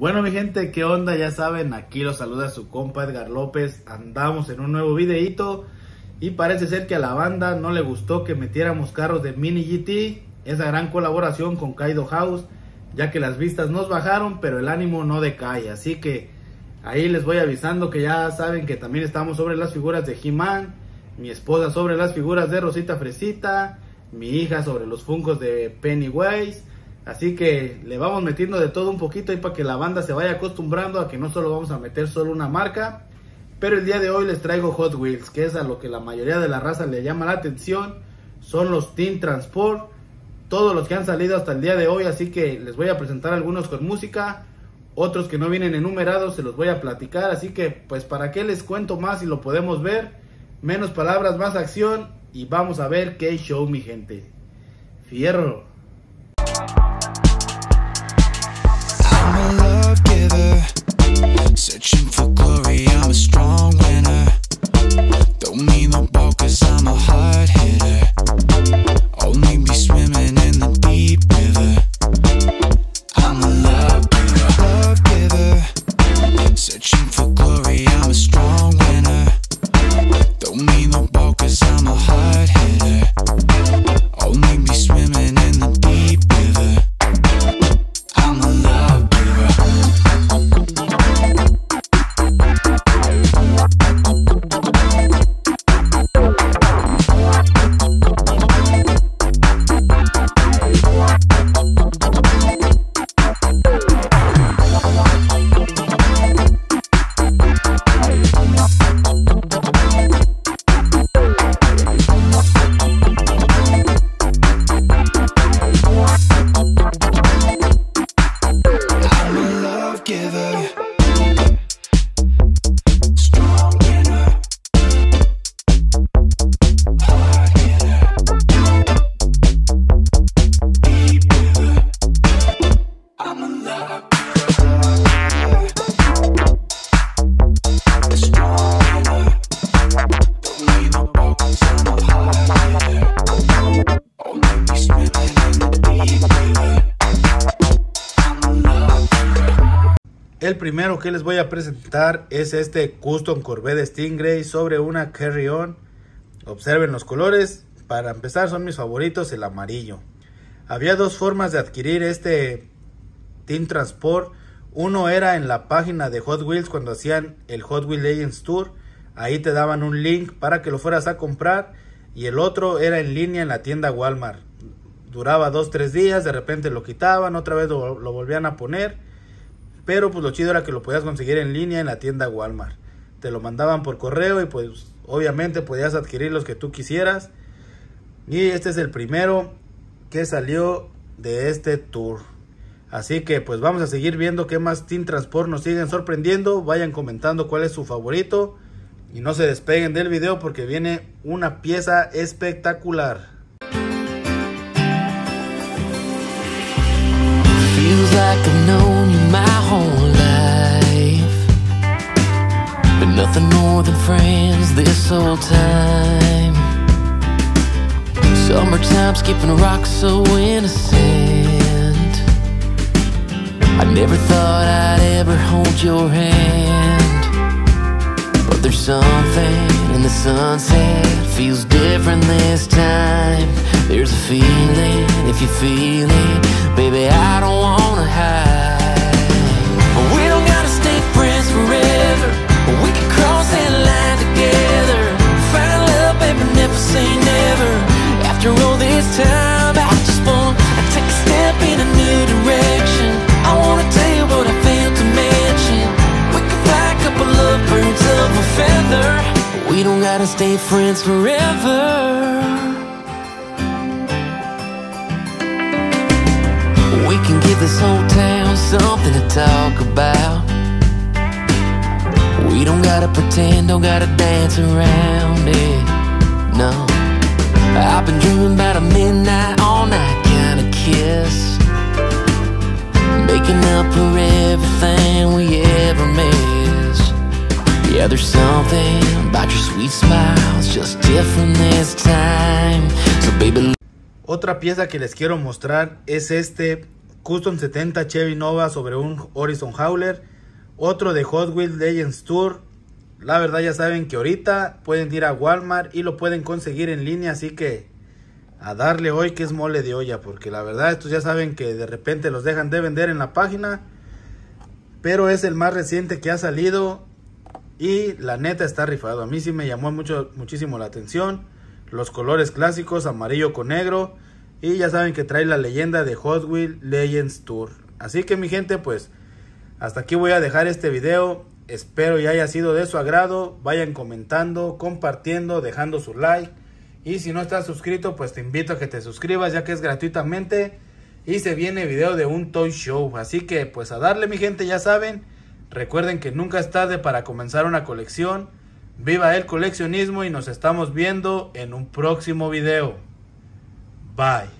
Bueno, mi gente, ¿qué onda? Ya saben, aquí los saluda su compa Edgar López. Andamos en un nuevo videíto y parece ser que a la banda no le gustó que metiéramos carros de Mini GT, esa gran colaboración con Kaido House, ya que las vistas nos bajaron, pero el ánimo no decae. Así que ahí les voy avisando que ya saben que también estamos sobre las figuras de He-Man, mi esposa sobre las figuras de Rosita Fresita, mi hija sobre los Funkos de Pennywise. Así que le vamos metiendo de todo un poquito y para que la banda se vaya acostumbrando a que no solo vamos a meter solo una marca. Pero el día de hoy les traigo Hot Wheels, que es a lo que la mayoría de la raza le llama la atención. Son los Team Transport, todos los que han salido hasta el día de hoy. Así que les voy a presentar algunos con música, otros que no vienen enumerados, se los voy a platicar. Así que pues para qué les cuento más si lo podemos ver. Menos palabras, más acción, y vamos a ver qué show, mi gente. Fierro. Searching for glory, I'm a strong winner. Don't need no boat, cause I'm a hard hitter. Only be swimming in the deep river. I'm a love giver, love giver. Searching for glory, I'm a strong winner. Don't need no boat, cause I'm a hard hitter. Only be swimming in the deep river. I'm a love giver. El primero que les voy a presentar es este Custom Corvette Stingray sobre una Carry-On. Observen los colores. Para empezar, son mis favoritos el amarillo. Había dos formas de adquirir este Team Transport. Uno era en la página de Hot Wheels cuando hacían el Hot Wheels Legends Tour. Ahí te daban un link para que lo fueras a comprar. Y el otro era en línea en la tienda Walmart. Duraba 2-3 días, de repente lo quitaban, otra vez lo volvían a poner. Pero pues lo chido era que lo podías conseguir en línea en la tienda Walmart. Te lo mandaban por correo y pues obviamente podías adquirir los que tú quisieras. Y este es el primero que salió de este tour. Así que pues vamos a seguir viendo qué más Team Transport nos siguen sorprendiendo. Vayan comentando cuál es su favorito. Y no se despeguen del video porque viene una pieza espectacular. Feels like I've known you my whole life, but nothing more than friends this whole time. Summertime skipping rocks so innocent. I never thought I'd ever hold your hand, but there's something in the sunset, feels different this time. There's a feeling, if you feel it, baby, I don't wanna hide. We don't gotta stay friends forever, but we can cross that line together. Find love, baby, never say never. After all this time, I just want to take a step in a new direction. I wanna tell you what I failed to mention. We can fly a couple of birds of a feather. We don't gotta stay friends forever. We can give this whole town something to talk about. We don't gotta pretend, don't gotta dance around it, no. I've been dreaming about a midnight, all-night kind of kiss, making up for everything we ever missed. Yeah, there's something about your sweet smiles, just different this time, so baby. Otra pieza que les quiero mostrar es este Custom 70 Chevy Nova sobre un Horizon Hauler, otro de Hot Wheels Legends Tour. La verdad ya saben que ahorita pueden ir a Walmart y lo pueden conseguir en línea, así que a darle hoy que es mole de olla, porque la verdad estos ya saben que de repente los dejan de vender en la página, pero es el más reciente que ha salido y la neta está rifado. A mí sí me llamó muchísimo la atención los colores clásicos, amarillo con negro, y ya saben que trae la leyenda de Hot Wheels Legends Tour. Así que mi gente, pues hasta aquí voy a dejar este video. Espero y haya sido de su agrado. Vayan comentando, compartiendo, dejando su like. Y si no estás suscrito, pues te invito a que te suscribas, ya que es gratuitamente. Y se viene video de un Toy Show. Así que pues a darle mi gente, ya saben. Recuerden que nunca es tarde para comenzar una colección. Viva el coleccionismo y nos estamos viendo en un próximo video. Bye.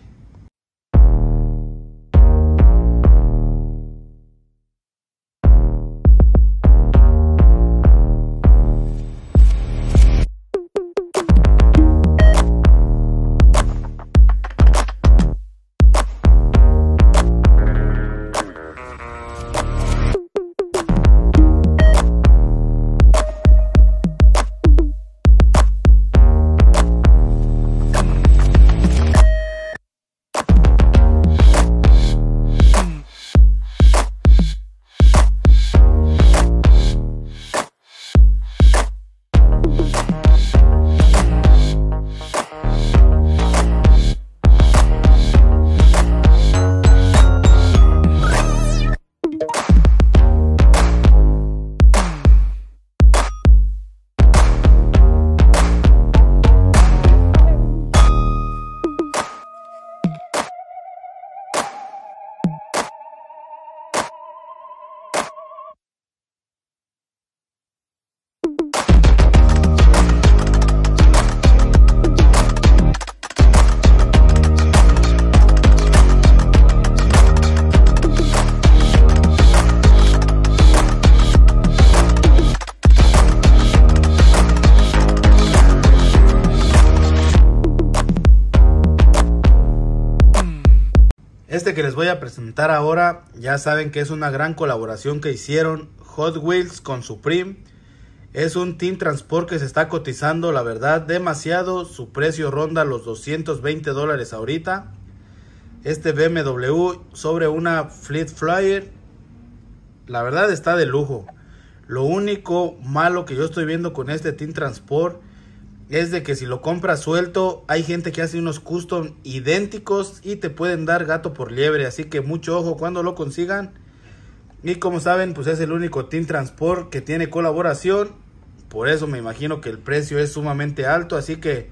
Este que les voy a presentar ahora, ya saben que es una gran colaboración que hicieron Hot Wheels con Supreme. Es un Team Transport que se está cotizando, la verdad, demasiado. Su precio ronda los $220 ahorita. Este BMW sobre una Fleet Flyer, la verdad está de lujo. Lo único malo que yo estoy viendo con este Team Transport es de que si lo compras suelto, hay gente que hace unos custom idénticos y te pueden dar gato por liebre. Así que mucho ojo cuando lo consigan. Y como saben, pues es el único Team Transport que tiene colaboración. Por eso me imagino que el precio es sumamente alto. Así que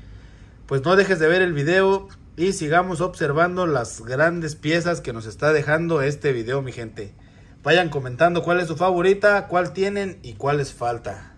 pues no dejes de ver el video y sigamos observando las grandes piezas que nos está dejando este video, mi gente. Vayan comentando cuál es su favorita, cuál tienen y cuál les falta.